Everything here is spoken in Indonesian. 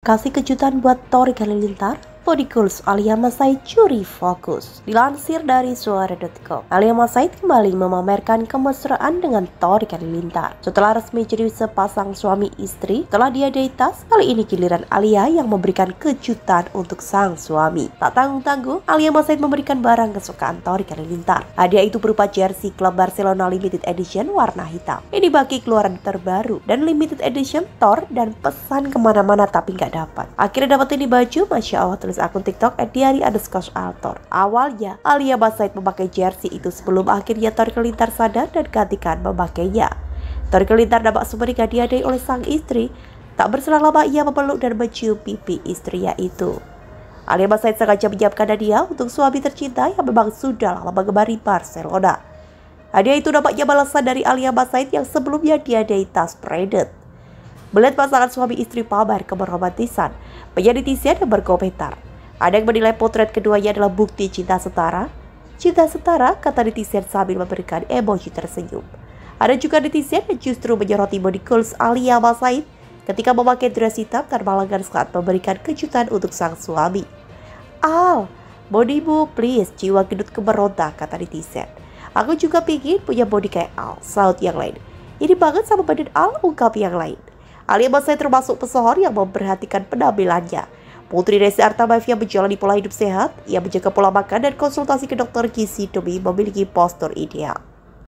Kasih kejutan buat Thariq Halilintar, body goals Aaliyah Massaid curi fokus. Dilansir dari suara.com, Aaliyah Massaid kembali memamerkan kemesraan dengan Thariq Halilintar. Setelah resmi jadi sepasang suami istri, setelah dia deitas, kali ini giliran Aaliyah yang memberikan kejutan untuk sang suami. Tak tanggung-tanggung, Aaliyah Massaid memberikan barang kesukaan Thariq Halilintar. Hadiah itu berupa jersey klub Barcelona limited edition warna hitam. Ini bagi keluaran terbaru dan limited edition Thor dan pesan kemana-mana tapi nggak dapat. Akhirnya dapat ini baju, masya Allah, tulis akun TikTok @diary_altor. Awalnya Aaliyah Massaid memakai jersey itu sebelum akhirnya Thariq Halilintar sadar dan gantikan memakainya. Thariq Halilintar nampak sumber dihadiahi oleh sang istri. Tak berselang lama ia memeluk dan mencium pipi istrinya itu. Aaliyah Massaid sengaja menyiapkan hadiah untuk suami tercinta yang memang sudah lama menggemari Barcelona. Hadiah itu nampaknya balasan dari Aaliyah Massaid yang sebelumnya dihadiahi tas branded. Melihat pasangan suami istri pamer kemeromantisan, menjadi netizen yang berkomentar. Ada yang menilai potret keduanya adalah bukti cinta setara. Cinta setara, kata netizen sambil memberikan emoji tersenyum. Ada juga netizen yang justru menyoroti body goals Aaliyah Massaid ketika memakai dress hitam tanpa lengan saat memberikan kejutan untuk sang suami. "Al, bodimu please, jiwa gendut kemeronta," kata netizen. "Aku juga pingin punya body kayak Al," saut yang lain. "Ini banget sama badan Al," ungkap yang lain. Aaliyah Massaid termasuk pesohor yang memperhatikan penampilannya. Putri Resi Artamaev yang menjalani pola hidup sehat, ia menjaga pola makan dan konsultasi ke dokter gizi demi memiliki postur ideal.